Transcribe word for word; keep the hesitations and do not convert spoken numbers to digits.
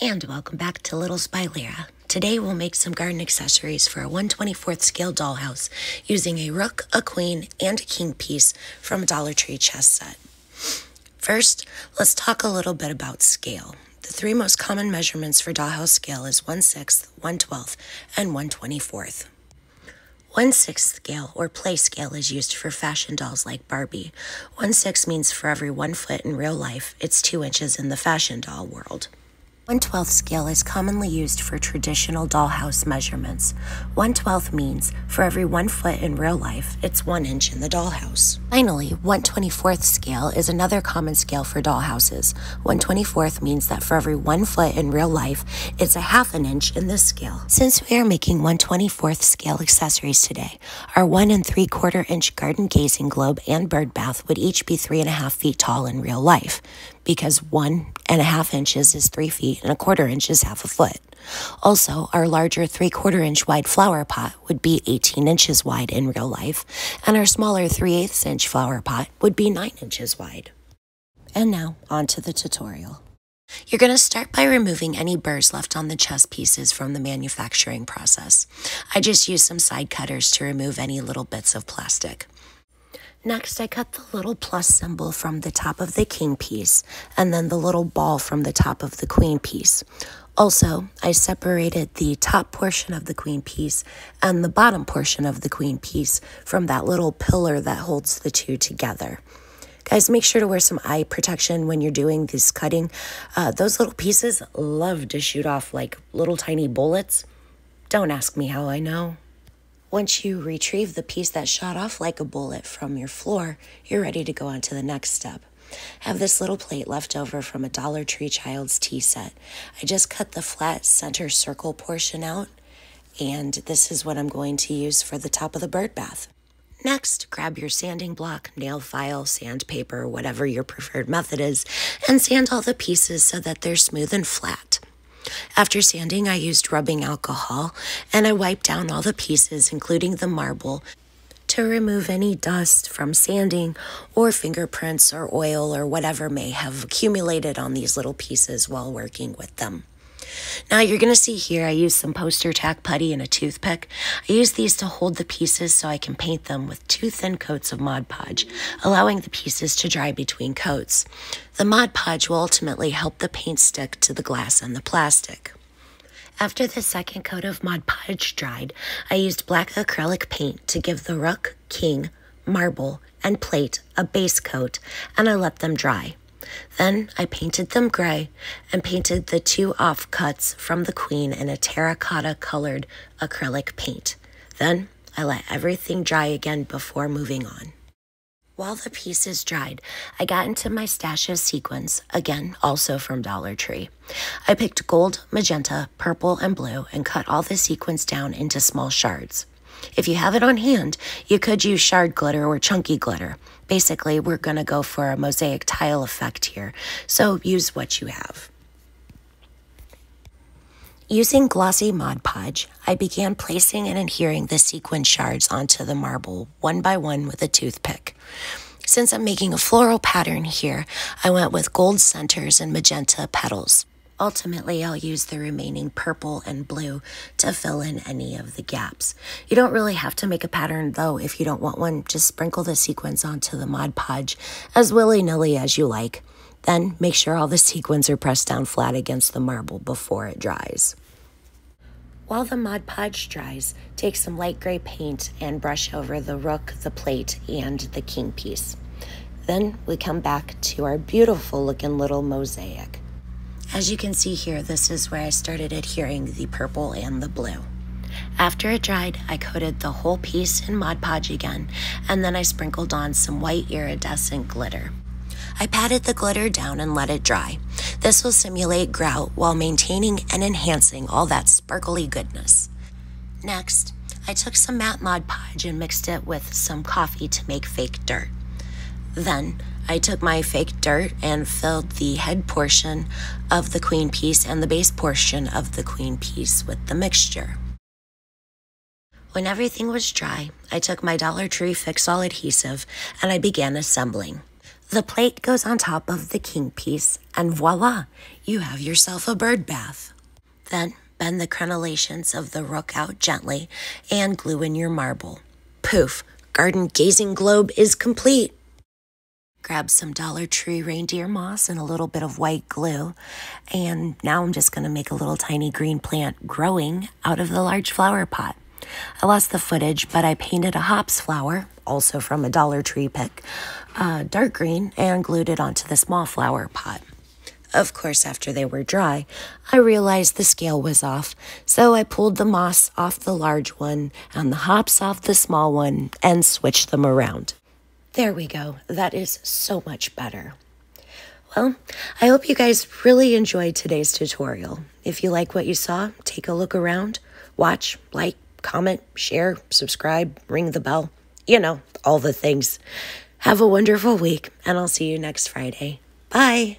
And welcome back to Little Spy Lyra. Today we'll make some garden accessories for a one twenty-fourth scale dollhouse using a rook, a queen, and a king piece from a Dollar Tree chess set. First, let's talk a little bit about scale. The three most common measurements for dollhouse scale is one sixth, one twelfth, and one twenty-fourth. one sixth scale, or play scale, is used for fashion dolls like Barbie. one sixth means for every one foot in real life, it's two inches in the fashion doll world. one twelfth scale is commonly used for traditional dollhouse measurements. one twelfth means for every one foot in real life, it's one inch in the dollhouse. Finally, one twenty-fourth scale is another common scale for dollhouses. one twenty-fourth means that for every one foot in real life, it's a half an inch in this scale. Since we are making one twenty-fourth scale accessories today, our one and three quarter inch garden gazing globe and bird bath would each be three and a half feet tall in real life, because one and a half inches is three feet and a quarter inch is half a foot. Also, our larger three quarter inch wide flower pot would be eighteen inches wide in real life, and our smaller three eighths inch flower pot would be nine inches wide. And now, on to the tutorial. You're going to start by removing any burrs left on the chess pieces from the manufacturing process. I just used some side cutters to remove any little bits of plastic. Next, I cut the little plus symbol from the top of the king piece, and then the little ball from the top of the queen piece. Also, I separated the top portion of the queen piece and the bottom portion of the queen piece from that little pillar that holds the two together. Guys, make sure to wear some eye protection when you're doing this cutting. Uh, those little pieces love to shoot off like little tiny bullets. Don't ask me how I know. Once you retrieve the piece that shot off like a bullet from your floor, you're ready to go on to the next step. I have this little plate left over from a Dollar Tree child's tea set. I just cut the flat center circle portion out, and this is what I'm going to use for the top of the bird bath. Next, grab your sanding block, nail file, sandpaper, whatever your preferred method is, and sand all the pieces so that they're smooth and flat. After sanding, I used rubbing alcohol, and I wiped down all the pieces, including the marble, to remove any dust from sanding or fingerprints or oil or whatever may have accumulated on these little pieces while working with them. Now you're going to see here I used some poster tack putty and a toothpick. I use these to hold the pieces so I can paint them with two thin coats of Mod Podge, allowing the pieces to dry between coats. The Mod Podge will ultimately help the paint stick to the glass and the plastic. After the second coat of Mod Podge dried, I used black acrylic paint to give the rook, king, marble, and plate a base coat, and I let them dry. Then I painted them gray and painted the two offcuts from the queen in a terracotta colored acrylic paint. Then I let everything dry again before moving on. While the pieces dried, I got into my stash of sequins, again also from Dollar Tree. I picked gold, magenta, purple, and blue and cut all the sequins down into small shards. If you have it on hand, you could use shard glitter or chunky glitter. Basically, we're going to go for a mosaic tile effect here, so use what you have. Using glossy Mod Podge, I began placing and adhering the sequin shards onto the marble one by one with a toothpick. Since I'm making a floral pattern here, I went with gold centers and magenta petals. Ultimately, I'll use the remaining purple and blue to fill in any of the gaps. You don't really have to make a pattern, though. If you don't want one, just sprinkle the sequins onto the Mod Podge as willy-nilly as you like. Then make sure all the sequins are pressed down flat against the marble before it dries. While the Mod Podge dries, take some light gray paint and brush over the rook, the plate, and the king piece. Then we come back to our beautiful-looking little mosaic. As you can see here, this is where I started adhering the purple and the blue. After it dried, I coated the whole piece in Mod Podge again, and then I sprinkled on some white iridescent glitter. I patted the glitter down and let it dry. This will simulate grout while maintaining and enhancing all that sparkly goodness. Next, I took some matte Mod Podge and mixed it with some coffee to make fake dirt. Then, I took my fake dirt and filled the head portion of the queen piece and the base portion of the queen piece with the mixture. When everything was dry, I took my Dollar Tree Fix-All adhesive and I began assembling. The plate goes on top of the king piece, and voila, you have yourself a bird bath. Then bend the crenellations of the rook out gently and glue in your marble. Poof, garden gazing globe is complete. Grab some Dollar Tree reindeer moss and a little bit of white glue. And now I'm just going to make a little tiny green plant growing out of the large flower pot. I lost the footage, but I painted a hops flower, also from a Dollar Tree pick, uh, dark green, and glued it onto the small flower pot. Of course, after they were dry, I realized the scale was off, so I pulled the moss off the large one and the hops off the small one and switched them around. There we go. That is so much better. Well, I hope you guys really enjoyed today's tutorial. If you like what you saw, take a look around, watch, like, comment, share, subscribe, ring the bell, you know, all the things. Have a wonderful week, and I'll see you next Friday. Bye!